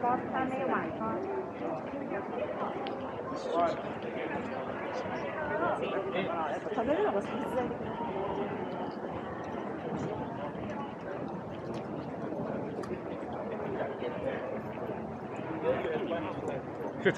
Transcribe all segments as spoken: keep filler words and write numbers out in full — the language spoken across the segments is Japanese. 食べるのが最大的な。Good.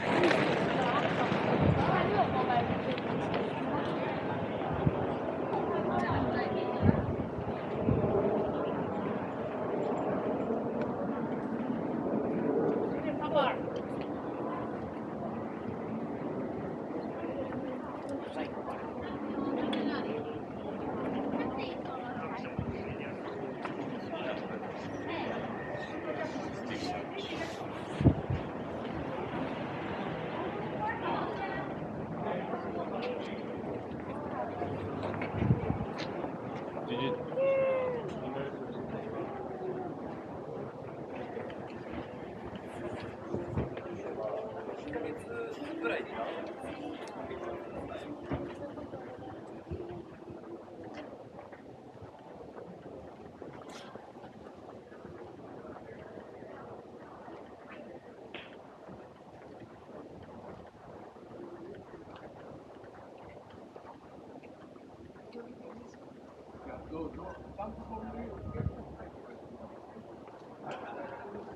Thank you.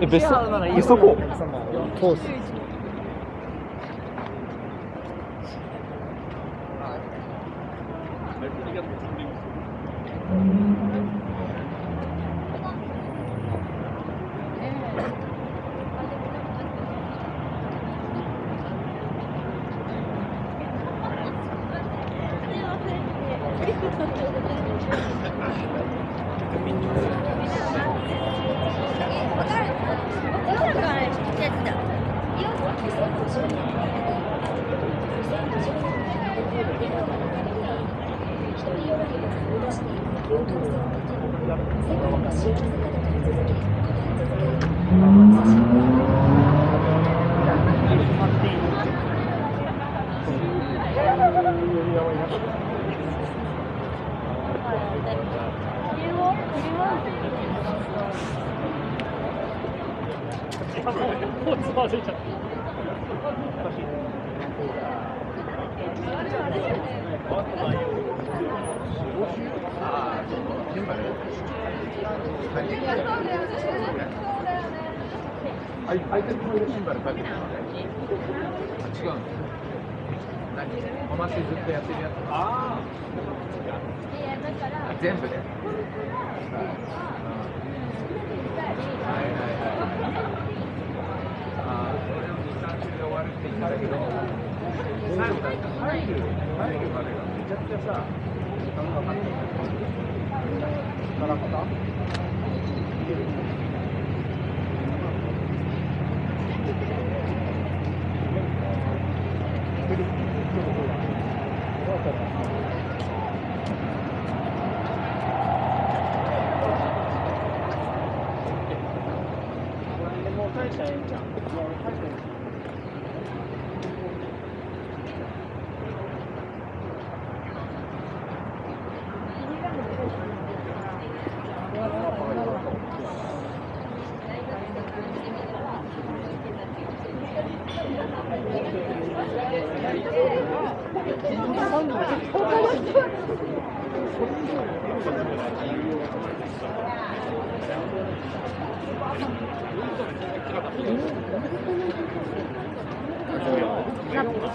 え、別荘別荘こう通す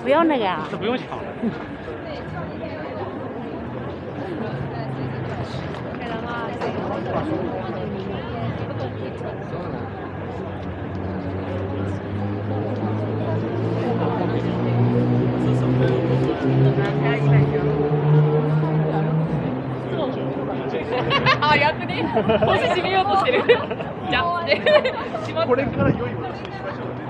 不用那个啊！这不用抢了。あ、逆にもし締めようとしてる。じゃあ、これから良いものにしましょうね。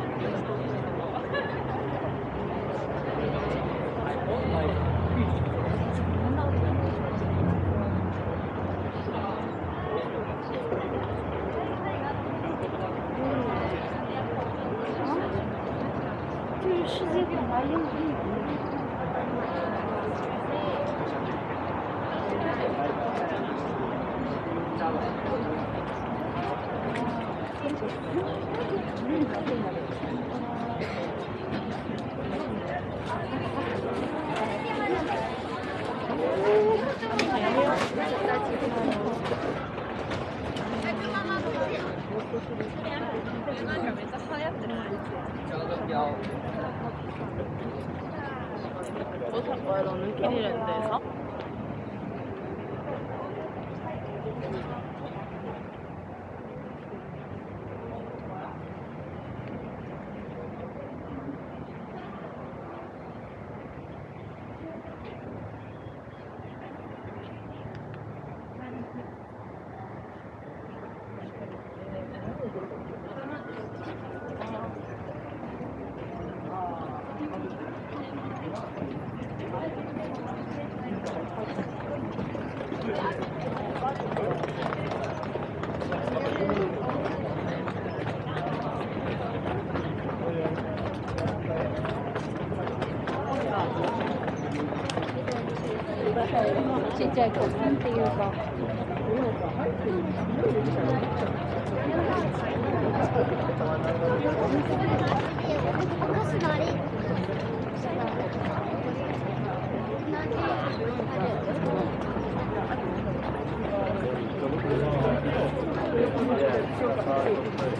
ちょっと。